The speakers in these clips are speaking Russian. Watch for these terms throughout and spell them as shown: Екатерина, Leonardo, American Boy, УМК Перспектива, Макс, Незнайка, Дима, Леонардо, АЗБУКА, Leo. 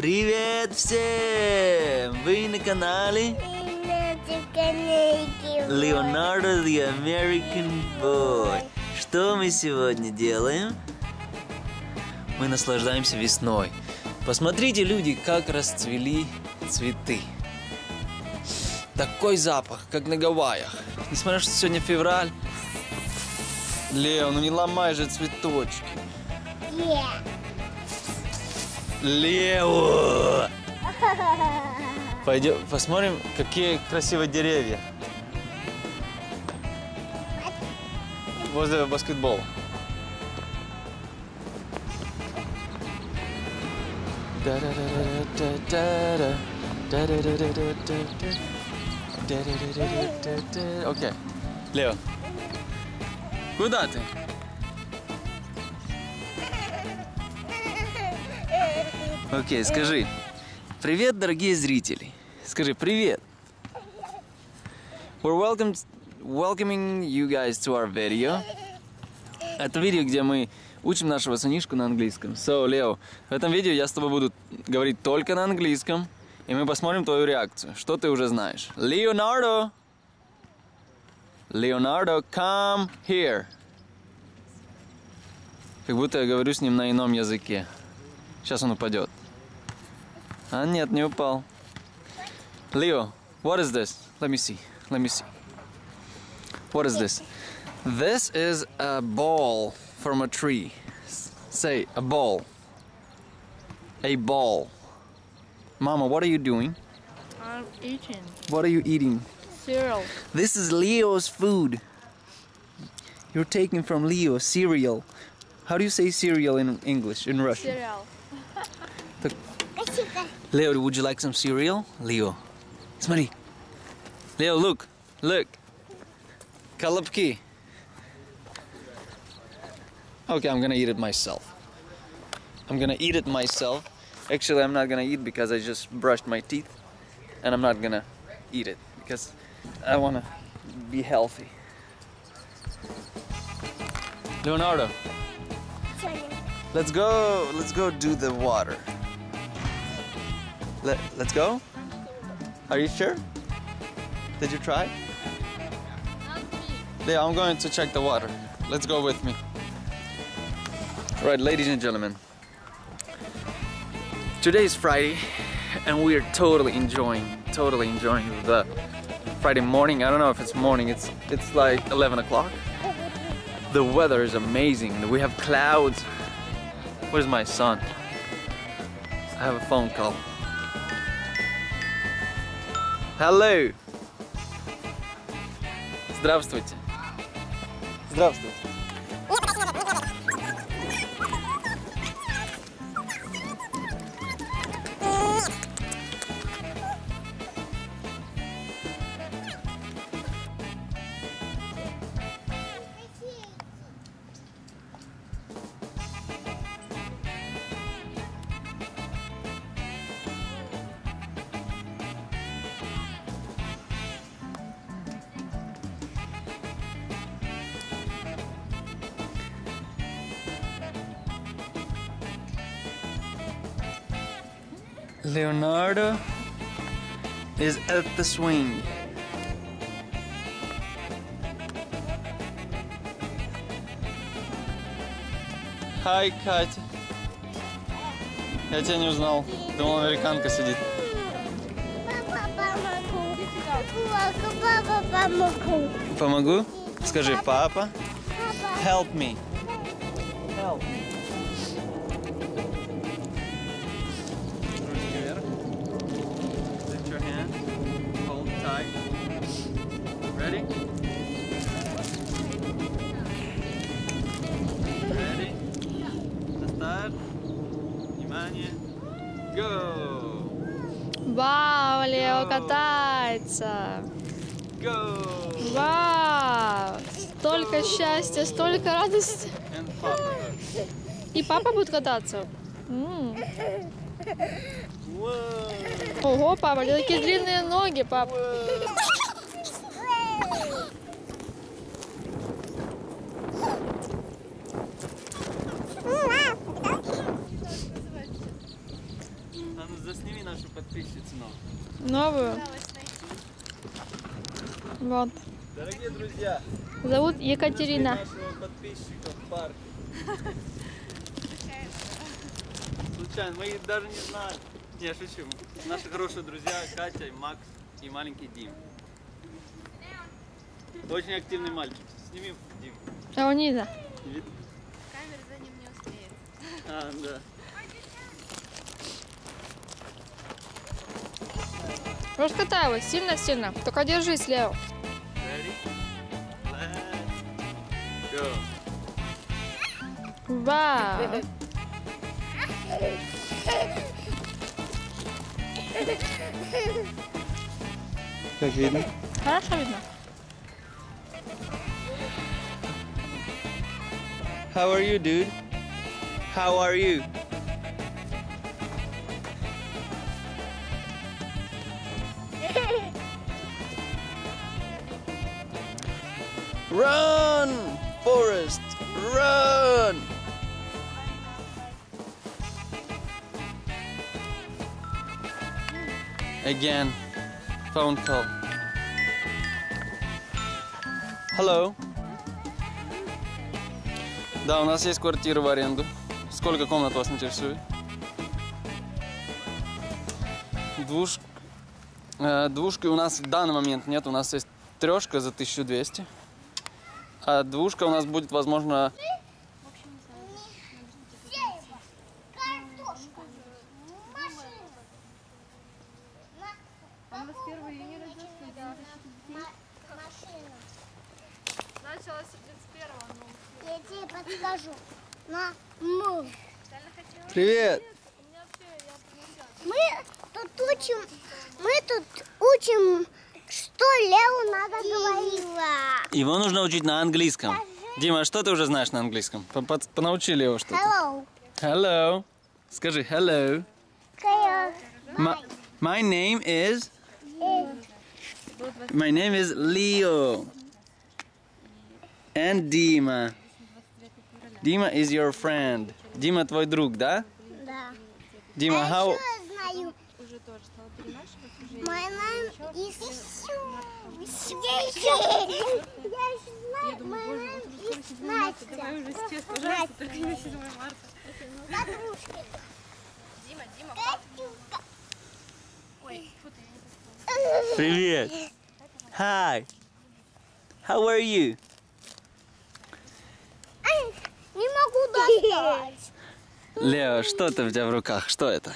Привет всем! Вы на канале Leonardo the American Boy. Что мы сегодня делаем? Мы наслаждаемся весной. Посмотрите, люди, как расцвели цветы. Такой запах, как на Гавайях. Несмотря на то, что сегодня февраль. Лео, ну не ломай же цветочки. Лео! Пойдем посмотрим, какие красивые деревья. Возле баскетбола. Окей. Лео. Куда ты? Окей, скажи. Привет, дорогие зрители. Скажи привет. We're welcoming you guys to our video. Это видео, где мы учим нашего сынишку на английском. So, Лео, в этом видео я с тобой буду говорить только на английском. И мы посмотрим твою реакцию. Что ты уже знаешь? Леонардо! Леонардо, come here. Как будто я говорю с ним на ином языке. Сейчас он упадет. А нет, не упал. Leo, what is this? Let me see. What is this? This is a ball from a tree. Say, a ball. A ball. Mama, what are you doing? I'm eating. What are you eating? Cereal. This is Leo's food. You're taking from Leo cereal. How do you say cereal in English, in Russian? Cereal. Leo, would you like some cereal? Leo. Смотри. Leo, look. Kalapki. Okay, I'm gonna eat it myself. Actually, I'm not gonna eat because I just brushed my teeth. And I'm not gonna eat it because I wanna be healthy. Leonardo. Let's go do the water. Let's go? Are you sure? Did you try? Yeah, I'm going to check the water. Let's go with me. Right, ladies and gentlemen. Today is Friday and we are totally enjoying the Friday morning. I don't know if it's morning, it's like 11 o'clock. The weather is amazing. We have clouds. Where's my son? I have a phone call. Hello. Здравствуйте. Здравствуйте. Leonardo is at the swing. Hi, Катя. Я тебя не узнал. Думал, американка сидит. Помогу? Скажи, папа. Help me. Help me. Ready? На старт. Внимание. Go! Вау, Лео катается. Go! Вау! Столько счастья, столько радости. И папа будет кататься. Ого, папа, у тебя такие длинные ноги, папа. Она засними нашу подписчицу новую. Вот. Дорогие друзья, зовут Екатерина. Нашего подписчика в парке. Случайно. Мы их даже не знали. Я шучу. Наши хорошие друзья Катя, и Макс и маленький Дим. Очень активный мальчик. Сними, Дим. А он не за. Камера за ним не успеет. А, да. Раскаталась сильно-сильно. Только держись, Лео. Вау! Как видно? Хорошо видно. How are you, dude? How are you? Run, Forest, run! Again, phone call. Hello. Да, у нас есть квартира в аренду. Сколько комнат вас интересует? Двушки у нас в данный момент нет. У нас есть трешка за 1200. А двушка у нас будет, возможно... Привет! Мы тут учим, что Леонардо говорила. Его нужно учить на английском. Дима, что ты уже знаешь на английском? Понаучили его что-то. Hello. Hello. Скажи hello. Hello. My name is Leo. And Дима. Дима is your friend. Дима твой друг, да? Да. Дима, how? My name is Привет. Hi. How are you? Не могу достать. Лео, что-то у тебя в руках? Что это?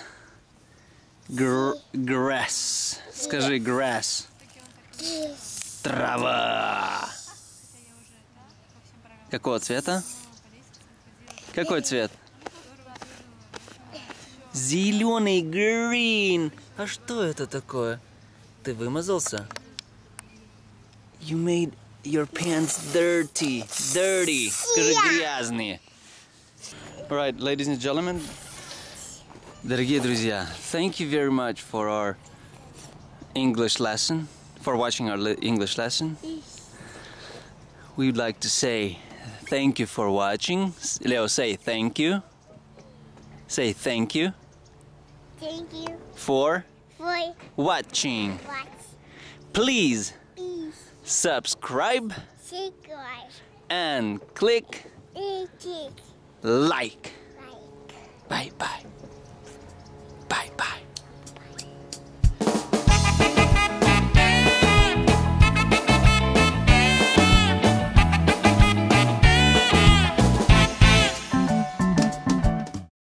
Grass. Скажи grass. Трава. Какого цвета? Какой цвет? Зеленый, green. А что это такое? Ты вымазался? You made your pants dirty. Dirty. Скажи грязные. All right, ladies and gentlemen. Дорогие друзья, thank you very much for our English lesson, for watching our English lesson. We would like to say thank you for watching. Leo, say thank you. Say thank you. Thank you. For watching. Please subscribe. And click. Like. Bye-bye.